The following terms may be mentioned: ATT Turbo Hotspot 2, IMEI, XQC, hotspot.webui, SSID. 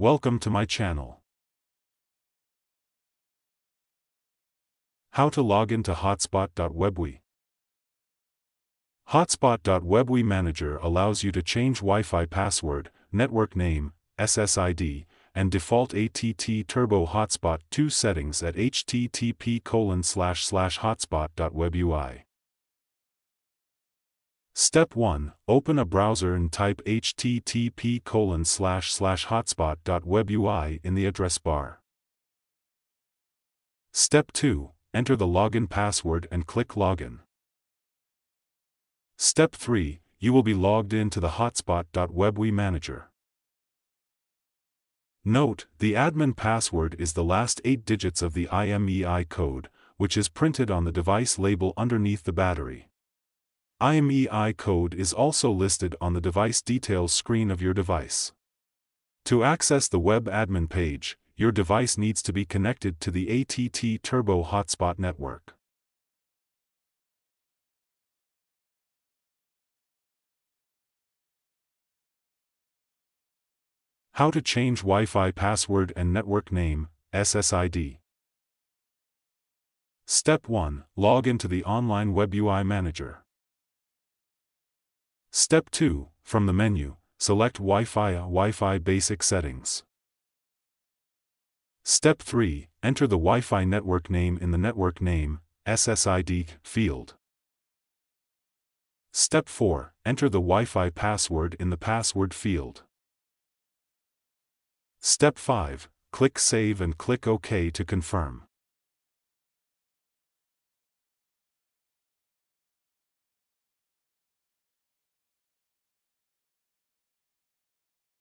Welcome to my channel. How to log into hotspot.webui. Hotspot.webui Manager allows you to change Wi-Fi password, network name, SSID, and default ATT Turbo Hotspot 2 settings at http://hotspot.webui. Step 1. Open a browser and type http://hotspot.webui in the address bar. Step 2. Enter the login password and click Login. Step 3. You will be logged in to the hotspot.webui Manager. Note, the admin password is the last 8 digits of the IMEI code, which is printed on the device label underneath the battery. IMEI code is also listed on the device details screen of your device. To access the web admin page, your device needs to be connected to the ATT Turbo Hotspot network. How to change Wi-Fi password and network name, SSID. Step 1. Log into the online WebUI Manager. Step 2. From the menu, select Wi-Fi Basic Settings. Step 3. Enter the Wi-Fi network name in the Network Name, SSID, field. Step 4. Enter the Wi-Fi password in the Password field. Step 5. Click Save and click OK to confirm.